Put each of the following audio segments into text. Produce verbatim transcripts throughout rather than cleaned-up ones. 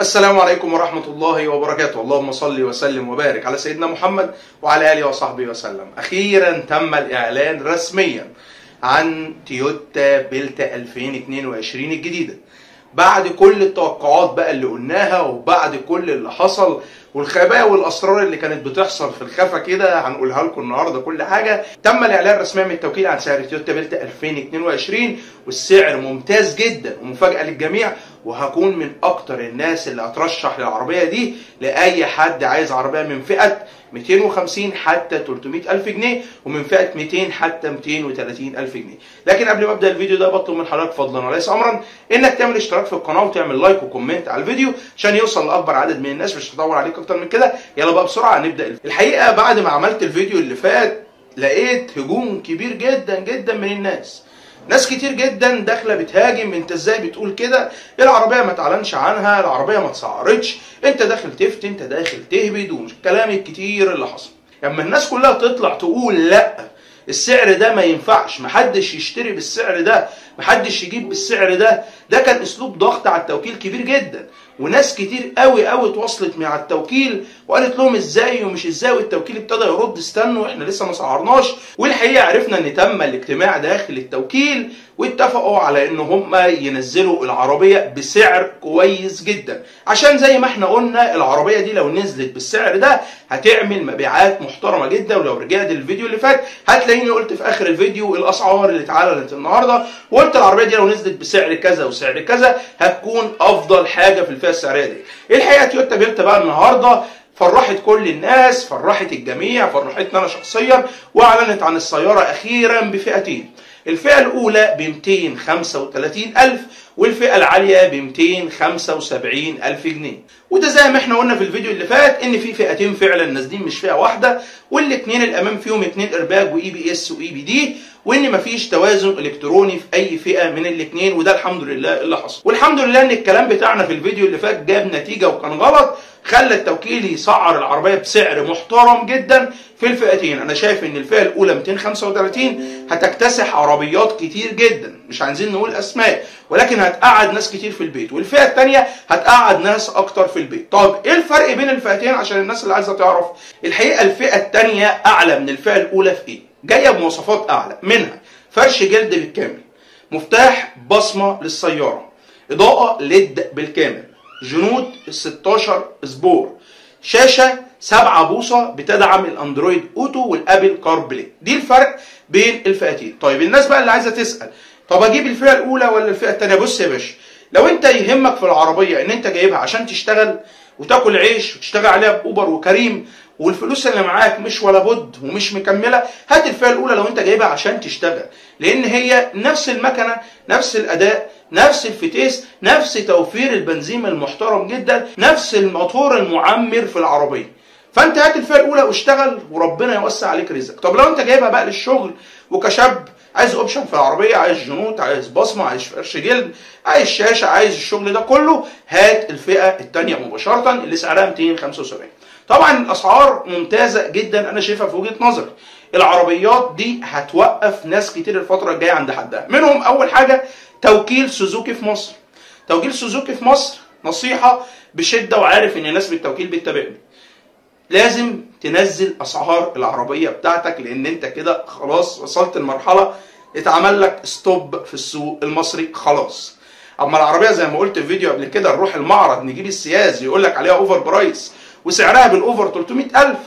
السلام عليكم ورحمة الله وبركاته. اللهم صل وسلم وبارك على سيدنا محمد وعلى آله وصحبه وسلم. أخيرا تم الإعلان رسميا عن تويوتا بيلتا ألفين واثنين وعشرين الجديدة، بعد كل التوقعات بقى اللي قلناها وبعد كل اللي حصل والخبايا والاسرار اللي كانت بتحصل في الخفا كده هنقولها لكم النهارده. كل حاجه تم الاعلان رسميا من التوكيل عن سعر تويوتا بيلتا ألفين واثنين وعشرين، والسعر ممتاز جدا ومفاجاه للجميع، وهكون من اكتر الناس اللي هترشح للعربيه دي لاي حد عايز عربيه من فئه مئتين وخمسين حتى ثلاثمئة ألف جنيه، ومن فئه مئتين حتى مئتين وثلاثين ألف جنيه. لكن قبل ما ابدا الفيديو ده بطلب من حضرتك فضلا وليس امرا انك تعمل اشتراك في القناه وتعمل لايك وكومنت على الفيديو عشان يوصل لاكبر عدد من الناس. مش هطول عليك اكتر من كده، يلا بقى بسرعه نبدا. الحقيقه بعد ما عملت الفيديو اللي فات لقيت هجوم كبير جدا جدا من الناس، ناس كتير جدا داخله بتهاجم، انت ازاي بتقول كده؟ العربيه ما تعلنش عنها، العربيه ما اتسعرتش، انت داخل تفت، انت داخل تهبد، ومش الكلام الكتير اللي حصل. اما الناس كلها تطلع تقول لا السعر ده ما ينفعش، محدش يشتري بالسعر ده، محدش يجيب بالسعر ده، ده كان اسلوب ضغط على التوكيل كبير جدا، وناس كتير قوي قوي اتواصلت مع التوكيل وقالت لهم ازاي ومش ازاي، والتوكيل ابتدى يرد استنوا احنا لسه ما سعرناش. والحقيقه عرفنا ان تم الاجتماع داخل التوكيل واتفقوا على ان هم ينزلوا العربيه بسعر كويس جدا، عشان زي ما احنا قلنا العربيه دي لو نزلت بالسعر ده هتعمل مبيعات محترمه جدا. ولو رجعت الفيديو اللي فات هتلاقيني قلت في اخر الفيديو الاسعار اللي اتعلنت النهارده، وقلت العربيه دي لو نزلت بسعر كذا وسعر كذا هتكون افضل حاجه في الفئه السعريه دي. الحقيقه تويوتا بيلتا بقى النهارده فرحت كل الناس، فرحت الجميع، فرحتنا انا شخصيا، واعلنت عن السياره اخيرا بفئتين، الفئه الاولى ب مئتين وخمسة وثلاثين ألف والفئه العاليه ب مئتين وخمسة وسبعين ألف جنيه. وده زي ما احنا قلنا في الفيديو اللي فات ان في فئتين فعلا نازلين مش فئه واحده، والاثنين الامام فيهم اثنين ارباج واي بي اس واي بي دي، وان مفيش توازن الكتروني في اي فئه من الاثنين، وده الحمد لله اللي حصل. والحمد لله ان الكلام بتاعنا في الفيديو اللي فات جاب نتيجه وكان غلط، خلى التوكيل يسعر العربيه بسعر محترم جدا في الفئتين. انا شايف ان الفئه الاولى مئتين وخمسة وثلاثين هتكتسح عربيات كتير جدا، مش عايزين نقول اسماء، ولكن هتقعد ناس كتير في البيت، والفئه الثانيه هتقعد ناس اكتر في البيت. طب ايه الفرق بين الفئتين عشان الناس اللي عايزه تعرف؟ الحقيقه الفئه الثانيه اعلى من الفئه الاولى في ايه؟ جايه بمواصفات اعلى، منها فرش جلد بالكامل، مفتاح بصمه للسياره، اضاءه ليد بالكامل، جنود ستاشر سبور، شاشه سبعة بوصه بتدعم الاندرويد اوتو والابل كار بلاي. دي الفرق بين الفئتين. طيب الناس بقى اللي عايزه تسال طب اجيب الفئه الاولى ولا الفئه الثانيه؟ بص يا باشا، لو انت يهمك في العربيه ان انت جايبها عشان تشتغل وتاكل عيش وتشتغل عليها باوبر وكريم، والفلوس اللي معاك مش ولا بد ومش مكمله، هات الفئه الاولى لو انت جايبها عشان تشتغل، لان هي نفس المكنه، نفس الاداء، نفس الفتيس، نفس توفير البنزين المحترم جدا، نفس الموتور المعمر في العربيه. فانت هات الفئه الاولى واشتغل وربنا يوسع عليك رزقك. طب لو انت جايبها بقى للشغل وكشاب عايز اوبشن في العربيه، عايز جنوط، عايز بصمه، عايز فرش جلد، عايز شاشه، عايز الشغل ده كله، هات الفئه الثانيه مباشره اللي سعرها مئتين وخمسة وسبعين. طبعا الاسعار ممتازه جدا، انا شايفها في وجهه نظري. العربيات دي هتوقف ناس كتير الفتره الجايه عند حدها، منهم اول حاجه توكيل سوزوكي في مصر. توكيل سوزوكي في مصر نصيحه بشده، وعارف ان ناس بالتوكيل بتتابعني، لازم تنزل اسعار العربيه بتاعتك، لان انت كده خلاص وصلت لمرحله اتعمل لك ستوب في السوق المصري خلاص. اما العربيه زي ما قلت في فيديو قبل كده نروح المعرض نجيب السياز يقول لك عليها اوفر برايس وسعرها بالاوفر ثلاثمئة ألف،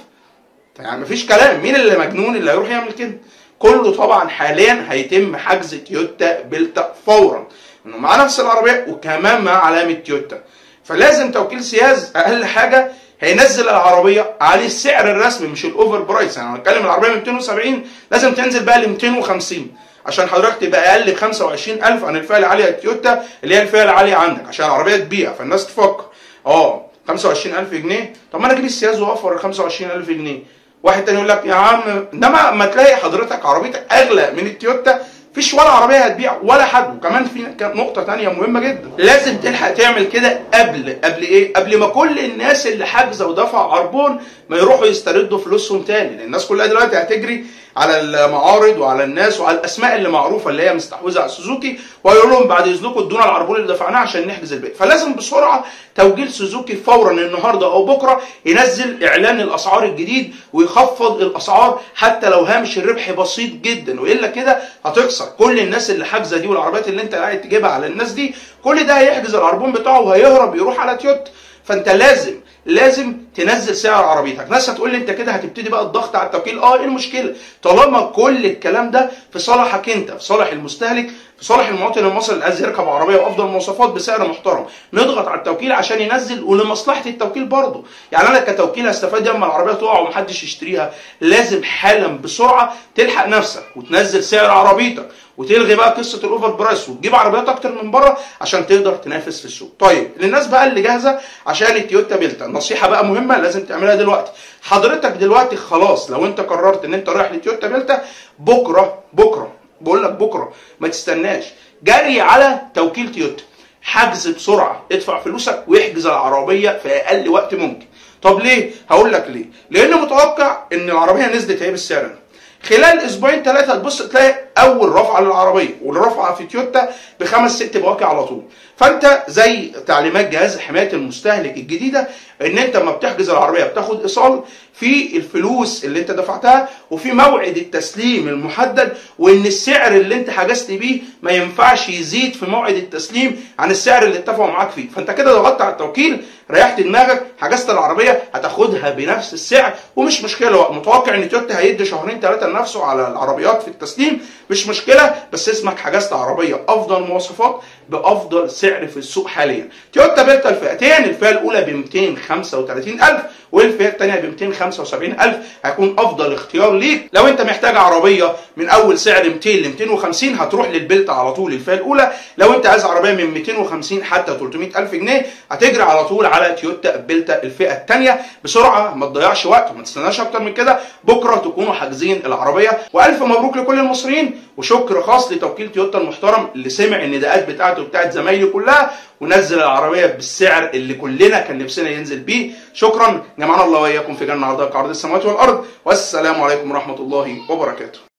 يعني مفيش كلام، مين اللي مجنون اللي هيروح يعمل كده؟ كله طبعا حاليا هيتم حجز تويوتا بيلتا فورا، انه مع نفس العربيه وكمان مع علامه تويوتا، فلازم توكيل سياز اقل حاجه هينزل العربيه على السعر الرسمي مش الاوفر برايس. انا يعني بتكلم العربيه من مئتين وسبعين لازم تنزل بقى ل مئتين وخمسين عشان حضرتك تبقى اقل ب خمسة وعشرين ألف عن الفئه العاليه تويوتا اللي هي الفئه العاليه عندك، عشان العربيه تبيع فالناس تفكر اه خمسة وعشرين ألف جنيه، طب ما انا اجيب السياز واوفر خمسة وعشرين ألف جنيه. واحد تاني يقول لك يا عم، انما ما تلاقي حضرتك عربيتك اغلى من التويوتا فيش ولا عربيه هتبيع ولا حد. وكمان في نقطه ثانيه مهمه جدا، لازم تلحق تعمل كده قبل قبل ايه؟ قبل ما كل الناس اللي حاجزه ودفع عربون ما يروحوا يستردوا فلوسهم تاني، لان الناس كلها دلوقتي هتجري على المعارض وعلى الناس وعلى الاسماء اللي معروفه اللي هي مستحوذه على سوزوكي، ويقول لهم بعد اذنكم ادونا العربون اللي دفعناه عشان نحجز الباقي. فلازم بسرعه توجيه سوزوكي فورا النهارده او بكره ينزل اعلان الاسعار الجديد ويخفض الاسعار حتى لو هامش الربح بسيط جدا، والا كده هتخسر كل الناس اللي حاجزه دي والعربيات اللي انت قاعد تجيبها على الناس دي. كل ده هيحجز العربون بتاعه وهيهرب يروح على تويوتا. فانت لازم لازم تنزل سعر عربيتك. ناس هتقول لي انت كده هتبتدي بقى الضغط على التوكيل، اه ايه المشكله؟ طالما كل الكلام ده في صالحك انت، في صالح المستهلك، في صالح المواطن المصري اللي عايز يركب عربيه وافضل المواصفات بسعر محترم، نضغط على التوكيل عشان ينزل ولمصلحه التوكيل برضه. يعني انا كتوكيل هستفاد اما العربيه تقع ومحدش يشتريها، لازم حالا بسرعه تلحق نفسك وتنزل سعر عربيتك وتلغي بقى قصه الاوفر برايس وتجيب عربيات اكتر من بره عشان تقدر تنافس في السوق. طيب للناس بقى اللي جاهزه عشان التويوتا بيلتا، نصيحه بقى مهمه لازم تعملها دلوقتي. حضرتك دلوقتي خلاص لو انت قررت ان انت رايح لتويوتا بيلتا بكره، بكره بقول لك بكره ما تستناش، جري على توكيل تويوتا، حجز بسرعه، ادفع فلوسك واحجز العربيه في اقل وقت ممكن. طب ليه؟ هقول لك ليه. لان متوقع ان العربيه نزلت ايه بالسعر ده. خلال اسبوعين ثلاثه هتبص تلاقي اول رفعه للعربيه، والرفعه في تويوتا بخمس ست بواقع على طول. فانت زي تعليمات جهاز حمايه المستهلك الجديده ان انت لما بتحجز العربيه بتاخد ايصال في الفلوس اللي انت دفعتها وفي موعد التسليم المحدد، وان السعر اللي انت حجزت بيه ما ينفعش يزيد في موعد التسليم عن السعر اللي اتفقوا معاك فيه. فانت كده ضغطت على التوكيل، ريحت دماغك، حجزت العربيه هتاخدها بنفس السعر ومش مشكله. متوقع ان تويوتا هيدي شهرين ثلاثه لنفسه على العربيات في التسليم، مش مشكله، بس اسمك حجزت عربيه افضل مواصفات بافضل سعر في السوق حاليا. تويوتا بيلتا الفئتين، الفئه الاولى ب مئتين وخمسة وثلاثين ألف والفئه الثانيه ب مئتين وخمسة وسبعين ألف، هيكون افضل اختيار ليك. لو انت محتاج عربيه من اول سعر مئتين ل مئتين وخمسين هتروح للبيلتا على طول الفئه الاولى، لو انت عايز عربيه من مئتين وخمسين حتى ثلاثمئة ألف جنيه هتجري على طول على تويوتا بيلتا الفئه الثانيه. بسرعه ما تضيعش وقت وما تستناش اكتر من كده، بكره تكونوا حاجزين العربيه. والف مبروك لكل المصريين، وشكر خاص لتوكيل تويوتا المحترم اللي سمع النداءات بتاعته وبتاعت زمايلي كلها ونزل العربيه بالسعر اللي كلنا كان نفسنا ينزل بيه. شكرا، جمعنا الله واياكم في جنه عرضها كعرض السماوات والارض، والسلام عليكم ورحمه الله وبركاته.